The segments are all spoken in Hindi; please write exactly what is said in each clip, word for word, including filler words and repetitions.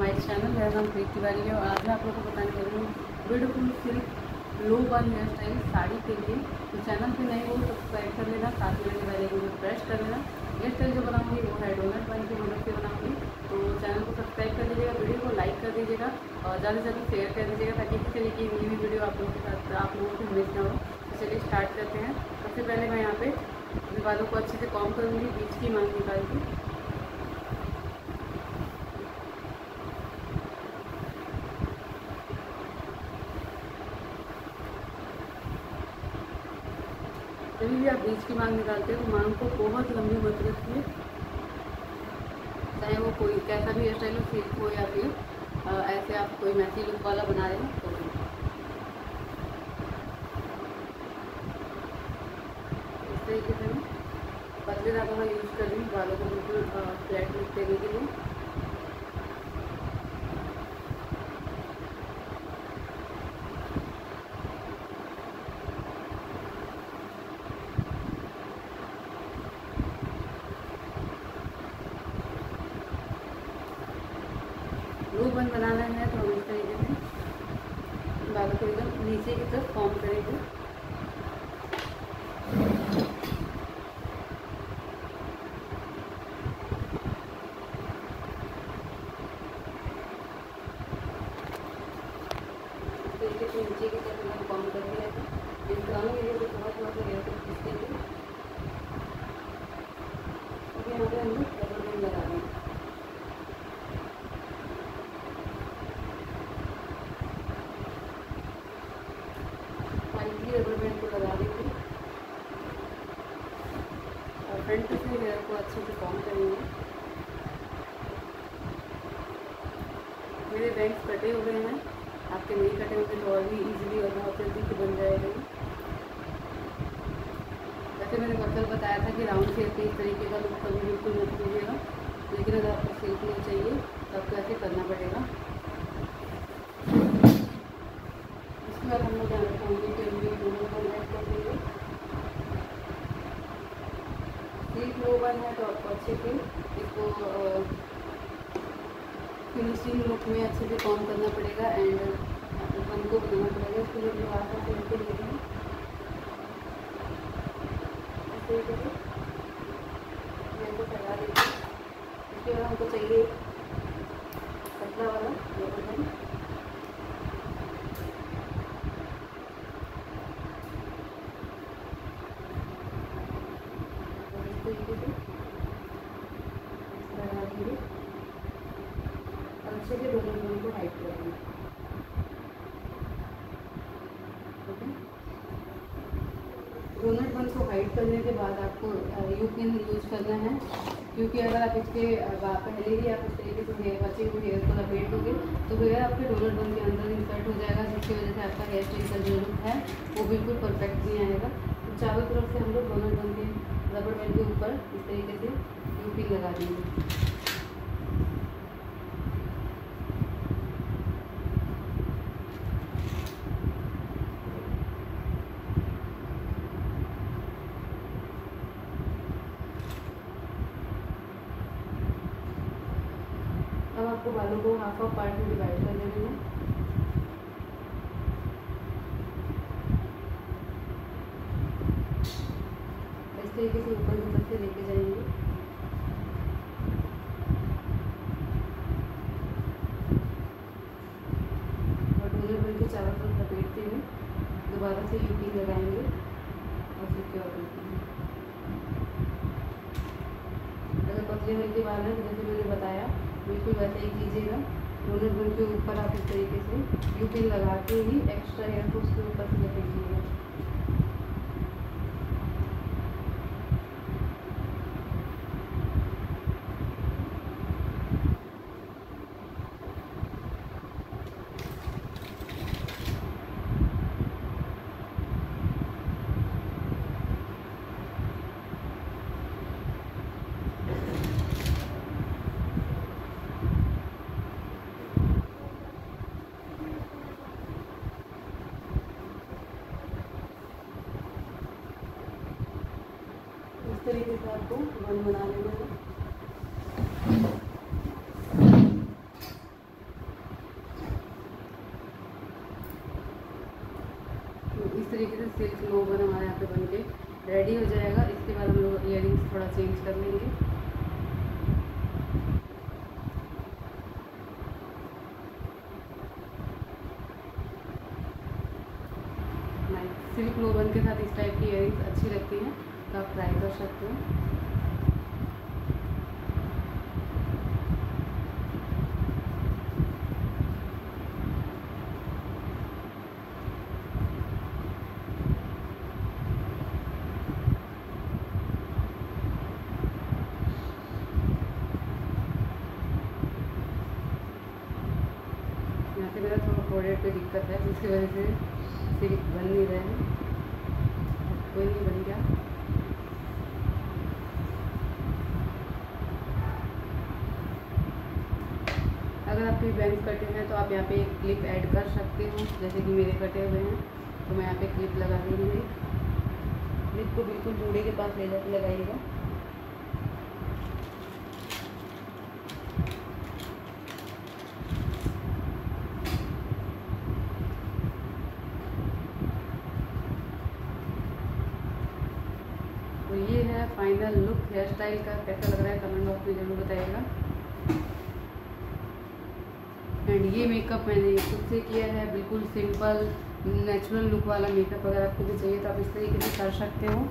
My channel. मेरा नाम प्रीति तिवारी है और आज मैं आप लोगों को बताने जा रही हूँ ब्यूटीफुल सिल्क लो बन हेयर स्टाइल साड़ी के लिए। तो चैनल पे नए हो तो सब्सक्राइब कर लेना, साथ में बेल आइकन को प्रेस कर लेना। हेयर स्टाइल जो बनाऊँगी वो है डोनट बन के मदद से बनाऊँगी। तो चैनल को सब्सक्राइब कर दीजिएगा, वीडियो को लाइक कर दीजिएगा और ज़्यादा से ज़्यादा शेयर कर दीजिएगा ताकि इस तरह की न्यू वीडियो आप लोगों के साथ आप लोगों को मिस ना हो। तो चलिए स्टार्ट करते हैं। सबसे पहले मैं यहाँ पर विवादों को अच्छे से कॉम करूँगी, बीच की मांग निकालूँगी। जब भी आप बीच की मांग निकालते हो मांग को बहुत लंबी मत रखिए, चाहे वो कोई कैसा भी हेयर स्टाइल हो, सिल्क हो या फिर ऐसे आप कोई मैसी लुक वाला बना रहे हो तो इस तरीके से मैं पतले धागों का यूज़ कर रही हूँ बालों को बिल्कुल फ्लैट लुक देने के लिए। बन बनाना है तो हम इस तरीके से बालों को एकदम नीचे की तरफ फॉर्म करेंगे। इस तरीके से नीचे की तरफ एकदम फॉर्म कर दिया है। इस गाँव के लिए तो बहुत बहुत हेयर स्टाइल खींचते हैं। अभी यहाँ पे हम लोग रबड़ लगा रहे हैं। रबर बैंड को लगा देंगे और फ्रंट से हेयर को अच्छे से कॉम करेंगे। मेरे बैंड्स कटे हुए हैं, आपके नहीं कटे हुए तो और भी ईजिली और बहुत जल्दी से बन जाएगा। वैसे मैंने कल बताया था कि राउंड शेप के इस तरीके का लुक कभी बिल्कुल मत लीजिएगा, लेकिन अगर आपको सिल्क नहीं चाहिए तो आपको ऐसे करना पड़ेगा। इसके बाद हम लोग जानते होंगे कि लो बन है तो आपको अच्छे से इसको फिनिशिंग लुक में अच्छे से कॉम करना पड़ेगा एंड बन को बनाना पड़ेगा। इसके लिए वापस लेके लेंगे ऐसे करके फैला देंगे। इसके बाद हमको चाहिए पतला वाला लो बन। अच्छे से दोनों दोनों को हाइट करेंगे। ओके, डोनट बन को हाइट करने के बाद आपको यू पिन यूज करना है, क्योंकि अगर आप इसके पहले ही आप इस तरीके से हेयर बचे हुए हेयर को लपेट दोगे तो हेयर आपके डोनट बन के अंदर इंसर्ट हो जाएगा, जिसकी वजह से आपका हेयर स्टाइल का जो लुक है वो बिल्कुल परफेक्ट नहीं आएगा। तो चारों तरफ से हम लोग डोनट बन के रबड़ बैंड के ऊपर इस तरीके से यू पिन लगा देंगे। अब आपको बालों को हाफ ऑफ पार्ट में डिवाइड कर देना है। इस तरीके से ऊपर की तरफ से लेके जाएंगे। और डोनट बन के चारों तरफ लपेटते हुए दोबारा से यू पिन लगाएंगे और सिक्योर करते हैं। अगर पतले हेयर के बाल है तो जैसे मैंने बताया बिल्कुल वैसे ही कीजिएगा। डोनट बन के ऊपर आप इस तरीके से यू पिन लगा के ही एक्स्ट्रा हेयर को उसके ऊपर से लपेट लीजिएगा। इस तरीके से आपको बन बना लेना है। रेडी हो जाएगा। इसके बाद हम लोग इयररिंग्स थोड़ा चेंज कर लेंगे। सिल्क लोबन के साथ इस टाइप की इयररिंग्स अच्छी लगती हैं, तो आप ट्राई कर सकते हो। यहाँ से मेरा थोड़ा फोरहेड पे दिक्कत है, जिसकी वजह से सिल्क बन नहीं रहे हैं। कोई नहीं, बन गया। अगर आपके बैंग्स कटे हैं तो आप यहाँ पे एक क्लिप ऐड कर सकते हो, जैसे कि मेरे कटे हुए हैं तो मैं यहाँ पे क्लिप लगा रही हूँ। क्लिप को बिल्कुल जूड़े के पास ले जाकर लगाइएगा। तो ये है फाइनल लुक हेयर स्टाइल का। कैसा लग रहा है कमेंट बॉक्स में जरूर बताइएगा। एंड ये मेकअप मैंने खुद से किया है, बिल्कुल सिंपल नेचुरल लुक वाला मेकअप। अगर आपको भी चाहिए तो आप इस तरीके से कर सकते हो।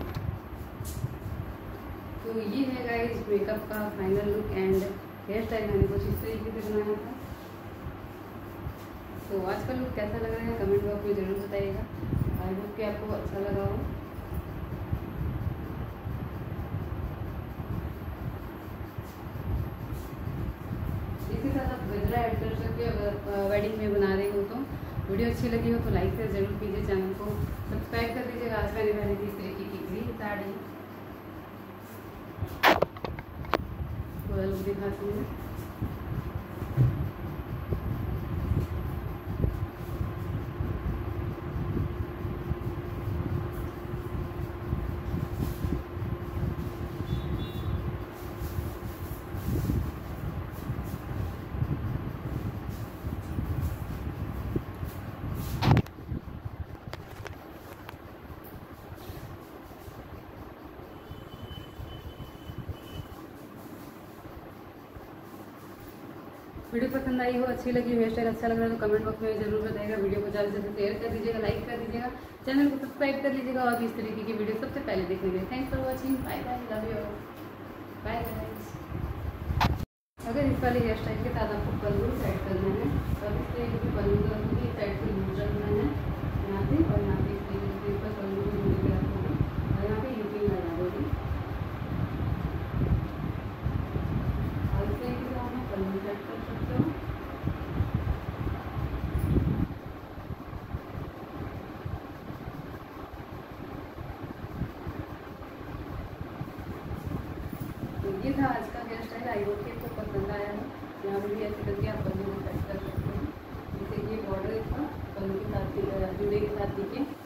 तो ये है गाइस मेकअप का final look and hair style मैंने कुछ इस तरीके से बनाया था। तो आज का लुक कैसा लग रहा है कमेंट बॉक्स में ज़रूर बताइएगा। आई होप कि आपको अच्छा लगा हो। इसके साथ आप गजरा ऐड कर सकते हो अगर वेडिंग में बना रहे हो तो। वीडियो अच्छी लगी हो तो लाइक शेयर जरूर कीजिए, चैनल को सब्सक्राइब कर दीजिएगा। आज मैंने पहले इस तरीके की ग्रीन साड़ी पूरा लुक दिखाती हूँ। वीडियो पसंद आई हो, अच्छी लगी, हेयर स्टाइल अच्छा लग रहा है तो कमेंट बॉक्स में जरूर बताइएगा। वीडियो को ज़्यादा से शेयर कर दीजिएगा, लाइक कर दीजिएगा, चैनल को सब्सक्राइब कर लीजिएगा। और इस तरीके की वीडियो सबसे पहले देखने के लिए thanks for watching. Bye bye, love you, bye guys. अगर इस वाले हेयर स्टाइल के साथ आपको पल्लू सेट करना है तो आप इस तरीके से पल्लू का इस साइड को यूज रखना है यहाँ पे, और यहाँ पे इस तरीके से ऊपर पल्लू को यूज रखना है और यहाँ पे यूपिंग लगा दोगे। और इस तरीके से हमें पल्लू सेट कर सकते हो। ये था आज का हेयर स्टाइल। आई होप कि आपको पसंद आया है। यहाँ भी ऐसे करके आप पल्लू में सेट कर सकते हैं, जैसे ये बॉर्डर इसका पल्लू के साथ जुड़े के साथ दिखे।